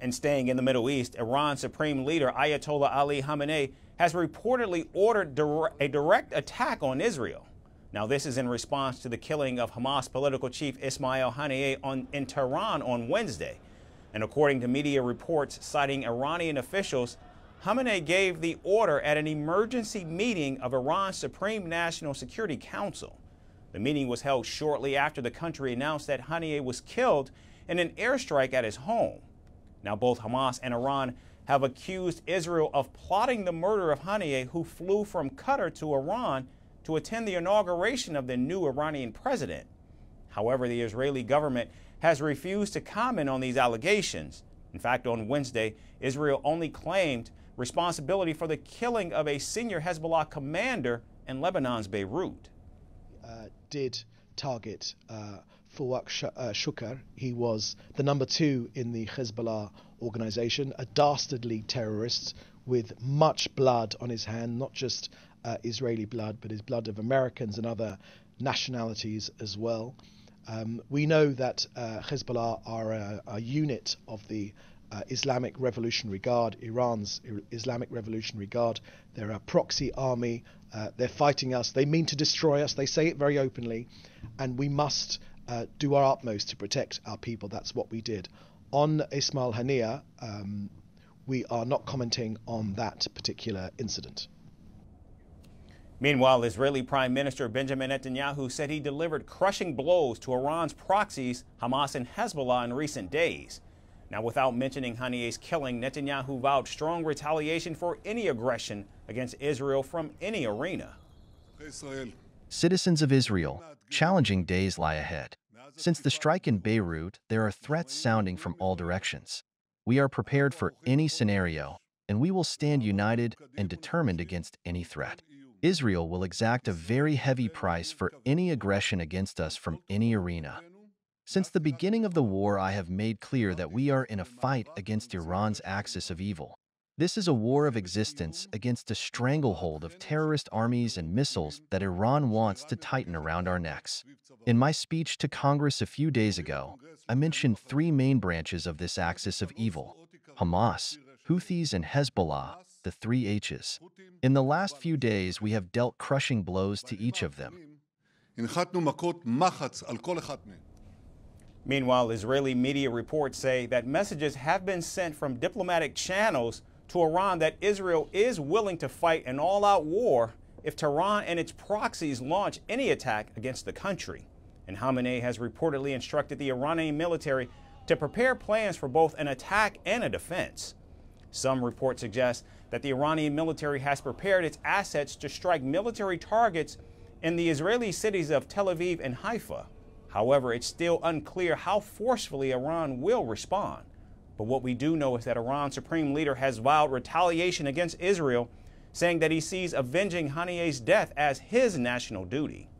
And staying in the Middle East, Iran's supreme leader Ayatollah Ali Khamenei has reportedly ordered a direct attack on Israel. Now, this is in response to the killing of Hamas political chief Ismail Haniyeh in Tehran on Wednesday. And according to media reports citing Iranian officials, Khamenei gave the order at an emergency meeting of Iran's Supreme National Security Council. The meeting was held shortly after the country announced that Haniyeh was killed in an airstrike at his home. Now, both Hamas and Iran have accused Israel of plotting the murder of Haniyeh, who flew from Qatar to Iran to attend the inauguration of the new Iranian president. However, the Israeli government has refused to comment on these allegations. In fact, on Wednesday, Israel only claimed responsibility for the killing of a senior Hezbollah commander in Lebanon's Beirut. Did target Fuad Shukar. He was the number 2 in the Hezbollah organization, a dastardly terrorist with much blood on his hand, not just Israeli blood, but his blood of Americans and other nationalities as well. We know that Hezbollah are a unit of the Islamic Revolutionary Guard, Iran's Islamic Revolutionary Guard. They're a proxy army. They're fighting us. They mean to destroy us. They say it very openly. And we must do our utmost to protect our people. That's what we did. On Ismail Haniyeh, we are not commenting on that particular incident. Meanwhile, Israeli Prime Minister Benjamin Netanyahu said he delivered crushing blows to Iran's proxies, Hamas and Hezbollah, in recent days. Now, without mentioning Haniyeh's killing, Netanyahu vowed strong retaliation for any aggression against Israel from any arena. Citizens of Israel, challenging days lie ahead. Since the strike in Beirut, there are threats sounding from all directions. We are prepared for any scenario, and we will stand united and determined against any threat. Israel will exact a very heavy price for any aggression against us from any arena. Since the beginning of the war, I have made clear that we are in a fight against Iran's axis of evil. This is a war of existence against a stranglehold of terrorist armies and missiles that Iran wants to tighten around our necks. In my speech to Congress a few days ago, I mentioned 3 main branches of this axis of evil: Hamas, Houthis, and Hezbollah, the 3 H's. In the last few days, we have dealt crushing blows to each of them. Meanwhile, Israeli media reports say that messages have been sent from diplomatic channels to Iran that Israel is willing to fight an all-out war if Tehran and its proxies launch any attack against the country. And Khamenei has reportedly instructed the Iranian military to prepare plans for both an attack and a defense. Some reports suggest that the Iranian military has prepared its assets to strike military targets in the Israeli cities of Tel Aviv and Haifa. However, it's still unclear how forcefully Iran will respond. But what we do know is that Iran's supreme leader has vowed retaliation against Israel, saying that he sees avenging Haniyeh's death as his national duty.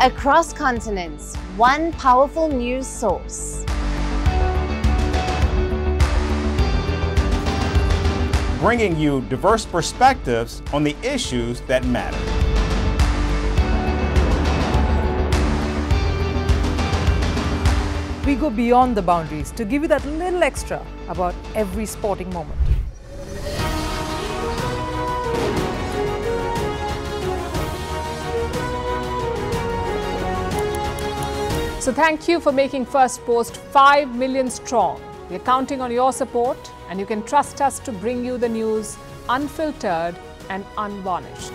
Across continents, one powerful news source. Bringing you diverse perspectives on the issues that matter. We go beyond the boundaries to give you that little extra about every sporting moment. So thank you for making First Post 5 million strong. We're counting on your support, and you can trust us to bring you the news unfiltered and unvarnished.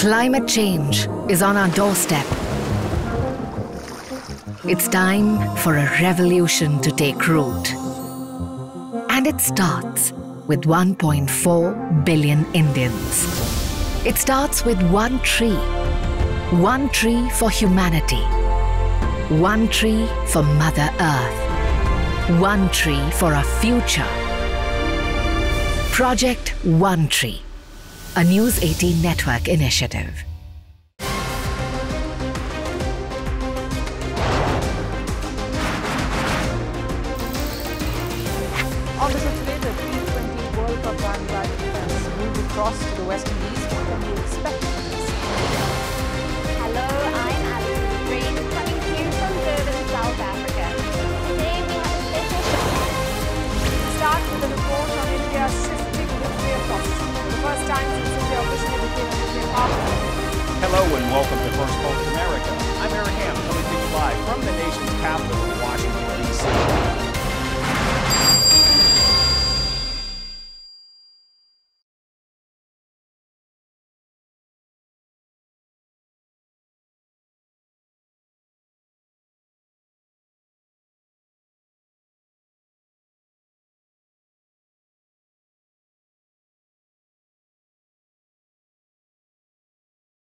Climate change is on our doorstep. It's time for a revolution to take root. And it starts with 1.4 billion Indians. It starts with 1 tree. 1 tree for humanity. 1 tree for Mother Earth. 1 tree for our future. Project 1 Tree, a News 18 network initiative. On the across to the West and East? What can we expect from this? Hello, I'm Alison Green, coming to you from Durban, South Africa. Today we have a special show. We start with a report on India's shifting nuclear costs. The first time since India officially became a nuclear power. Hello and welcome to First Post America. I'm Eric Hamm, coming to you live from the nation's capital in Washington, D.C.